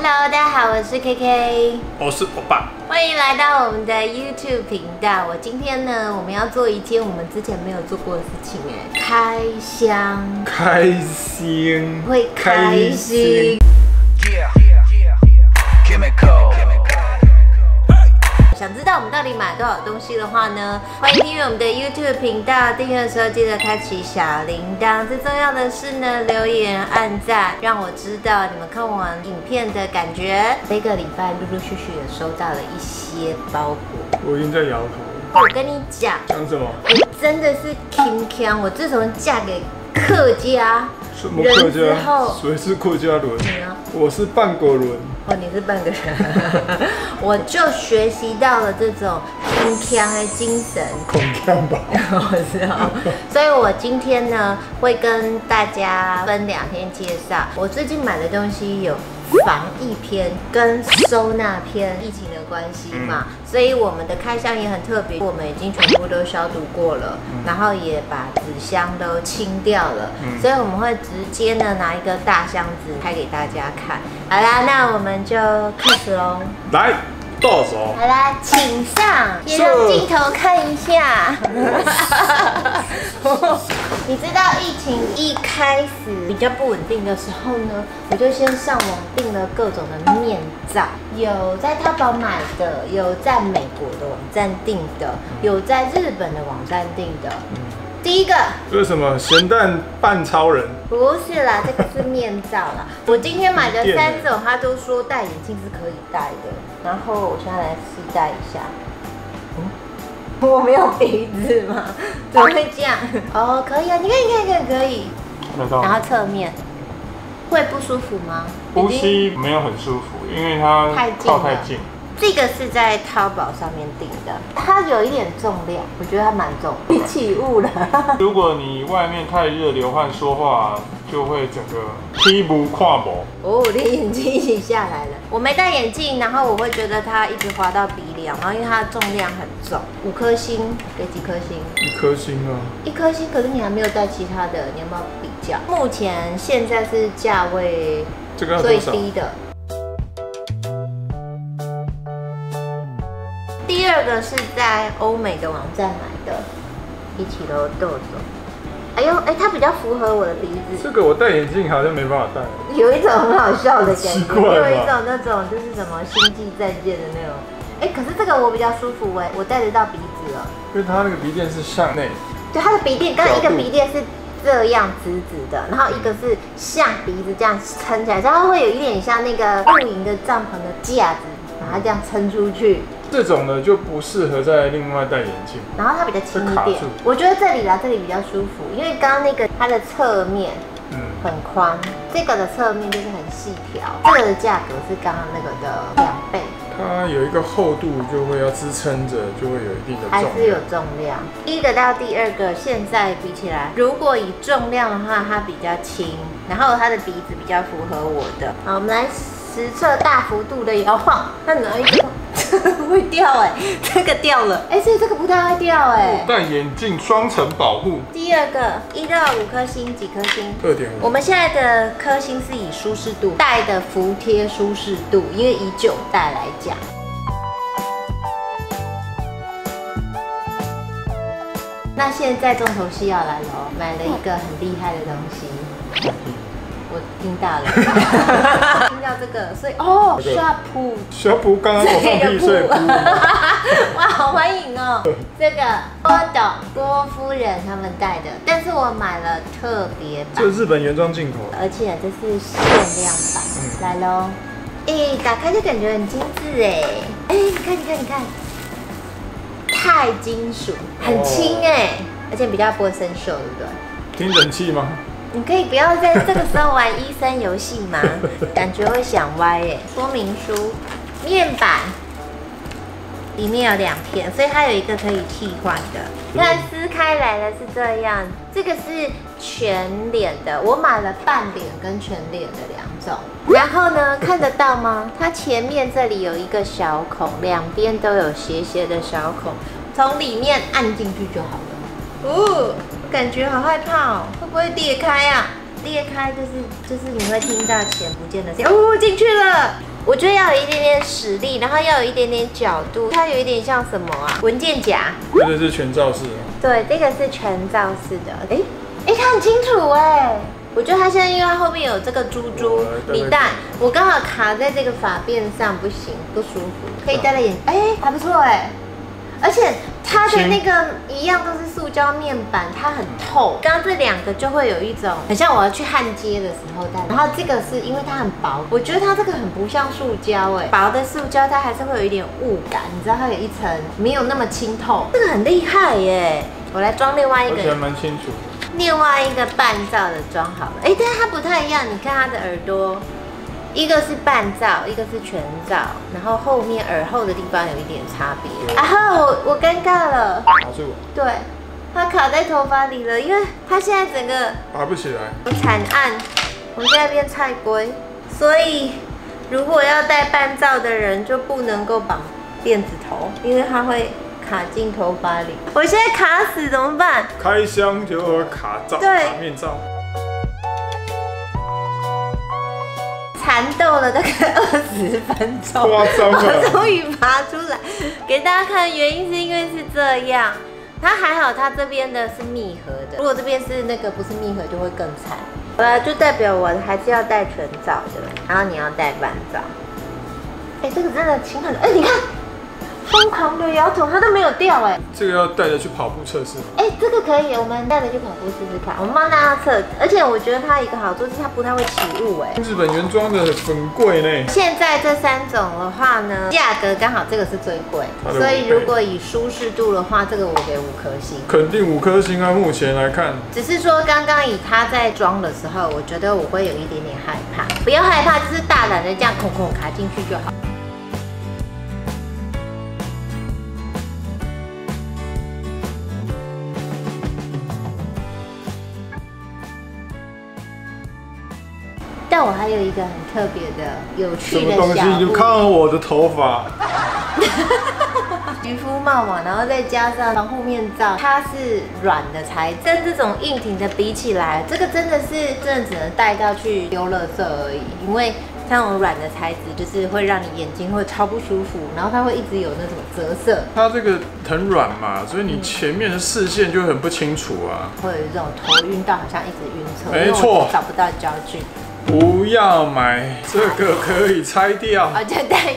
Hello， 大家好，我是 KK， 我是欧巴，欢迎来到我们的 YouTube 频道。我今天呢，我们要做一件我们之前没有做过的事情，哎，开箱，会开心。想知道我们到底买多少东西的话呢？欢迎订阅我们的 YouTube 频道。订阅的时候记得开启小铃铛。最重要的是呢，留言、按赞，让我知道你们看完影片的感觉。这个礼拜陆陆续续也收到了一些包裹，我已经在摇头。我跟你讲，讲什么？我真的是挺强。我自从嫁给客家人之后，谁是客家人？你呢？我是半国人。哦，你是半个人，我就学习到了这种铿锵的精神，铿锵吧，我知道。所以我今天呢，会跟大家分两天介绍我最近买的东西有。防疫篇跟收纳篇，疫情的关系嘛，所以我们的开箱也很特别，我们已经全部都消毒过了，然后也把纸箱都清掉了，所以我们会直接呢拿一个大箱子开给大家看。好啦，那我们就开始喽，来，到手。好啦，请上，也让镜头看一下。你知道疫情一开始比较不稳定的时候呢，我就先上网订了各种的面罩，有在淘宝买的，有在美国的网站订的，有在日本的网站订的。第一个，这是什么？咸蛋半超人？不是啦，这个是面罩啦。我今天买的3种，他都说戴眼镜是可以戴的。然后我现在来试戴一下。我没有鼻子吗？怎么会这样？哦，可以啊，你看，可以。然后侧面会不舒服吗？呼吸没有很舒服，因为它靠太近。这个是在淘宝上面订的，它有一点重量，我觉得它蛮重的，起雾了。如果你外面太热流汗说话，就会整个踢不跨步。哦，我的眼睛一起下来了。我没戴眼镜，然后我会觉得它一直滑到鼻梁，然后因为它的重量很重。5颗星，给几颗星？1颗星啊。1颗星，可是你还没有戴其他的，你有没有比较？目前现在是价位最低的。第二个是在欧美的网站买的，一起揉豆豆。哎呦，哎，它比较符合我的鼻子。这个我戴眼镜好像没办法戴，有一种很好笑的感觉，有一种那种就是什么星际战舰的那种。哎，可是这个我比较舒服哎，我戴得到鼻子了。因为它那个鼻垫是向内，对，它的鼻垫，刚刚一个鼻垫是这样直直的，然后一个是像鼻子这样撑起来，它会有一点像那个露营的帐篷的架子，把它这样撑出去。这种呢就不适合再另外戴眼镜，然后它比较轻一点。我觉得这里啦，这里比较舒服，因为刚刚那个它的侧面，很宽，这个的侧面就是很细条。这个的价格是刚刚那个的2倍。它有一个厚度就会要支撑着，就会有一定的重量，还是有重量。第一个到第二个现在比起来，如果以重量的话，它比较轻，然后它的鼻子比较符合我的。好，我们来实测大幅度的摇晃，看哪一个。会掉哎，这个掉了哎，所以这个不太会掉哎。戴眼镜双层保护。第二个1到5颗星，几颗星？2.5。我们现在的颗星是以舒适度，戴的服帖舒适度，因为以久戴来讲。那现在重头戏要来了，买了一个很厉害的东西。我听到了，听到这个，所以哦 ，Sharp 刚刚我放屁，所以哇，好欢迎哦！这个郭夫人他们戴的，但是我买了特别版，就日本原装进口，而且这是限量版。来喽，哎，打开就感觉很精致哎，哎，你看，钛金属，很轻哎，而且比较不会生锈，对不对？听诊器吗？你可以不要在这个时候玩医生游戏吗？感觉会想歪耶。说明书面板里面有2片，所以它有一个可以替换的。那撕开来的是这样，这个是全脸的，我买了半脸跟全脸的2种。然后呢，看得到吗？它前面这里有一个小孔，2边都有斜的小孔，从里面按进去就好了。哦，感觉好害怕哦，会不会裂开啊？裂开就是你会听到钱不见的声音。哦，进去了。我觉得要有一点点实力，然后要有一点点角度，它有一点像什么啊？文件夹。这个是全罩式的。对，这个是全罩式的。哎，看很清楚哎。 我觉得它现在因为它后面有这个珠珠米蛋，我刚好卡在这个发辫上，不行，不舒服。可以戴在眼，哎，还不错哎。而且它的那个一样都是塑胶面板，它很透。刚刚这两个就会有一种很像我要去焊接的时候戴。然后这个是因为它很薄，我觉得它这个很不像塑胶哎，薄的塑胶它还是会有一点雾感，你知道它有一层没有那么清透。这个很厉害耶，我来装另外一个，而且还蛮清楚。 另外一个半罩的装好了，哎，但是它不太一样。你看它的耳朵，一个是半罩，一个是全罩，然后后面耳后的地方有一点差别。啊哈，我尴尬了。卡住。对，它卡在头发里了，因为它现在整个拔不起来。惨案，我们现在变菜龟，所以如果要戴半罩的人就不能够绑辫子头，因为它会。 卡进头发里，我现在卡死怎么办？开箱就有卡罩，对，卡面罩。缠斗了大概20分钟，夸张了，我终于拔出来给大家看。原因是因为是这样，它还好，它这边的是密合的，如果这边是那个不是密合，就会更惨。好了，就代表我还是要戴全罩的，然后你要戴半罩。哎，这个真的挺狠的，哎，你看。 疯狂的摇头，它都没有掉哎。这个要带着去跑步测试。哎，这个可以，我们带着去跑步试试看。我们帮大家测，而且我觉得它一个好处是它不太会起雾哎。日本原装的很贵呢。现在这3种的话呢，价格刚好这个是最贵，所以如果以舒适度的话，这个我给5颗星，肯定5颗星啊。目前来看，只是说刚刚以它在装的时候，我觉得我会有一点点害怕，不要害怕，就是大胆的这样孔孔卡进去就好。 但我还有一个很特别的、有趣的小东西，你就看我的头发，渔夫帽嘛，然后再加上防护面罩，它是软的材质，跟这种硬挺的比起来，这个真的只能带到去丢垃圾而已，因为它那种软的材质就是会让你眼睛会超不舒服，然后它会一直有那种折射。它这个很软嘛，所以你前面的视线就很不清楚啊，会有一种头晕到好像一直晕车，没错，找不到焦距。 不要买这个，可以拆掉。我就戴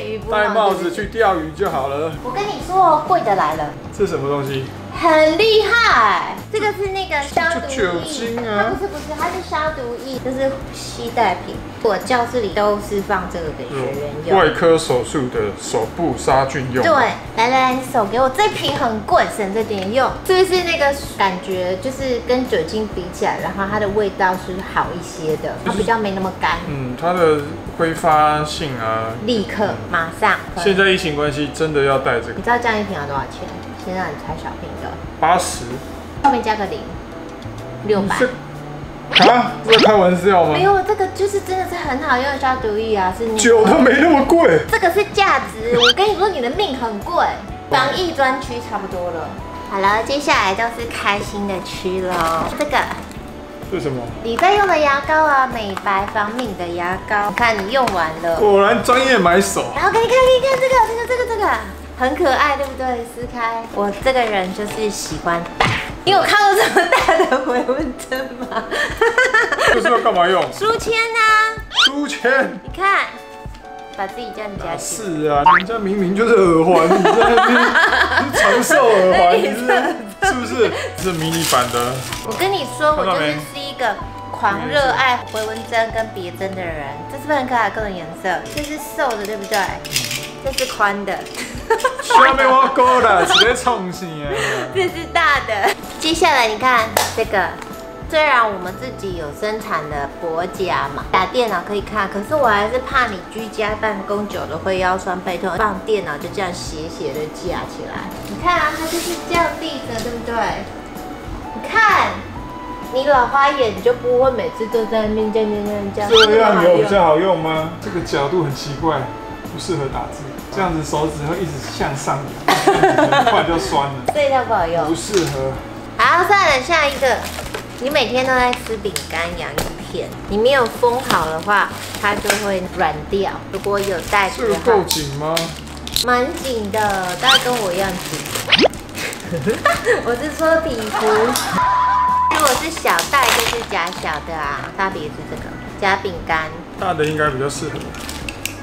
帽子去钓鱼就好了。我跟你说，贵的来了。这什么东西？很厉害，这个是那个消毒酒精啊。不是，它是消毒液，这是携带品。我教室里都是放这个给学员用。外科手术的手部杀菌用。对，来，你手给我，这瓶很贵，省着点用。是不是那个感觉就是跟酒精比起来，然后它的味道是好一些的，它比较没那么干。嗯，它的挥发性啊，立刻马上。现在疫情关系，真的要带这个。你知道这样一瓶要多少钱？先让你猜小瓶的，80，后面加个0，600。啊，这开玩笑吗？没有，这个就是真的是很好用的消毒液啊，是酒它没那么贵，这个是价值。我跟你说，你的命很贵，防疫专区差不多了。好了，接下来就是开心的区咯。这个是什么？你在用的牙膏啊，美白防敏的牙膏，你看你用完了，果然专业买手。然后给你看这个。 很可爱，对不对？撕开，我这个人就是喜欢大。你有看过这么大的回纹针吗？这是要干嘛用？书签啊！书签！你看，把自己这样夹起来。是啊，人家明明就是耳环，你在那边长寿耳环，是不是？是迷你版的。我跟你说，我就是一个狂热爱回纹针跟别针的人。这是不是很可爱？各种颜色，这是瘦的，对不对？这是宽的。 下面我高了，直接冲醒啊！这是大的。接下来你看这个，虽然我们自己有生产的薄夹嘛，打电脑可以看，可是我还是怕你居家办公久了会腰酸背痛，放电脑就这样斜的架起来。你看啊，它就是这样立着，对不对？你看，你老花眼你就不会每次都在那边这样。这样有比较好用吗？这个角度很奇怪，不适合打字。 这样子手指会一直向上扬，很快就酸了。这一套不好用，不适合。好，算了，下一个。你每天都在吃饼干、洋芋片，片。你没有封好的话，它就会软掉。如果有带子的话，这个够紧吗？蛮紧的，大概跟我一样紧。我是说皮肤。 如果是小袋就是夹小的啊，大别是这个夹饼干，大的应该比较适合。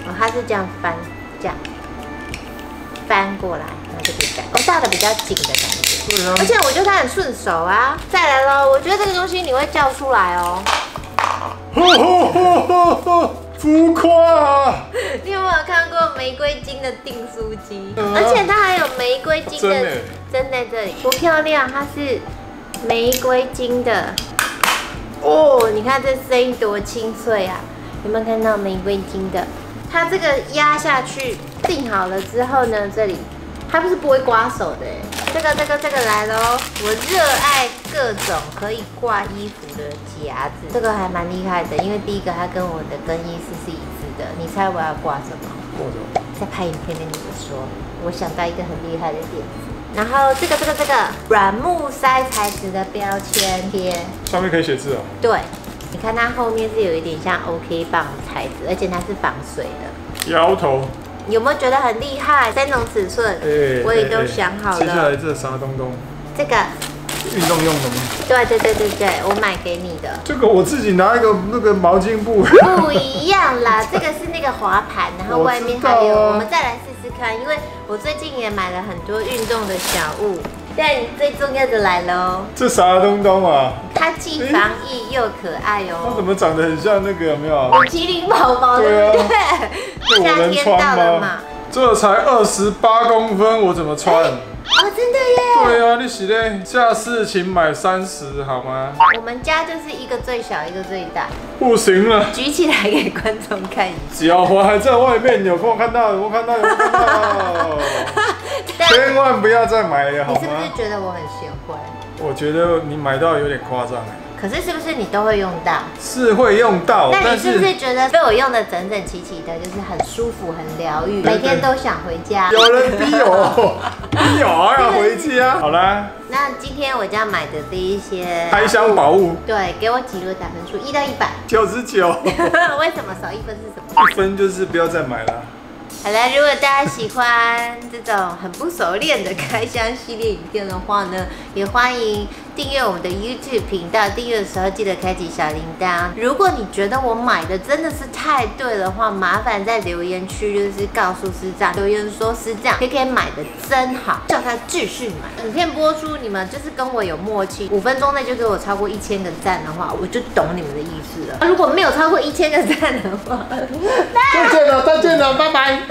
哦，它是这样翻，这样翻过来，然后就可以夹。哦，大的比较紧的感觉。对啊。而且我觉得它很顺手啊。再来喽，我觉得这个东西你会叫出来哦。浮夸！你有没有看过玫瑰金的订书机？而且它还有玫瑰金的针在这里，多漂亮！它是。 玫瑰金的哦，你看这声音多清脆啊！有没有看到玫瑰金的？它这个压下去定好了之后呢，这里它不是不会刮手的。这个来咯，我热爱各种可以挂衣服的夹子，这个还蛮厉害的，因为第一个它跟我的更衣室是一致的。你猜我要挂什么？挂什么？在拍影片跟你们说，我想到一个很厉害的点子。 然后这个软木塞材质的标签贴，上面可以写字哦。对，你看它后面是有一点像 OK 棒材质，而且它是防水的。摇头，有没有觉得很厉害？3种尺寸，我也都想好了。接下来这啥东东？这个运动用的吗？对，我买给你的。这个我自己拿一个那个毛巾布。不一样啦，这个是那个滑盘，然后外面还有，我们再来试。 看，因为我最近也买了很多运动的小物，但最重要的来喽！这啥东东啊？它既防疫又可爱哦。它怎么长得很像那个有没有？麒麟宝宝对不对？夏天到了嘛。这才28公分，我怎么穿？哦，真的耶！对啊，你洗嘞，下次请买30好吗？我们家就是一个最小，一个最大。不行了，举起来给观众看一下。脚踝还在外面，有空看到，有空看到。千万不要再买了，好吗？你是不是觉得我很贤惠？我觉得你买到有点夸张哎。可是是不是你都会用到？是会用到。那你是不是觉得被我用的整整齐齐的，就是很舒服、很疗愈，每天都想回家？有人逼我。 有啊，回家。好啦，那今天我家买的这一些开箱宝物，对，给我几轮打分数，1到100，99。为什么少1分是什么？1分就是不要再买了。好啦，如果大家喜欢这种很不熟练的开箱系列影片的话呢，也欢迎订阅我们的 YouTube 频道。订阅的时候记得开启小铃铛。如果你觉得我买的真的是太对的话，麻烦在留言区就是告诉师长，留言说师长 KK 买的真好，叫他继续买。影片播出，你们就是跟我有默契，5分钟内就给我超过1000个赞的话，我就懂你们的意思了。如果没有超过1000个赞的话，再见了，拜拜。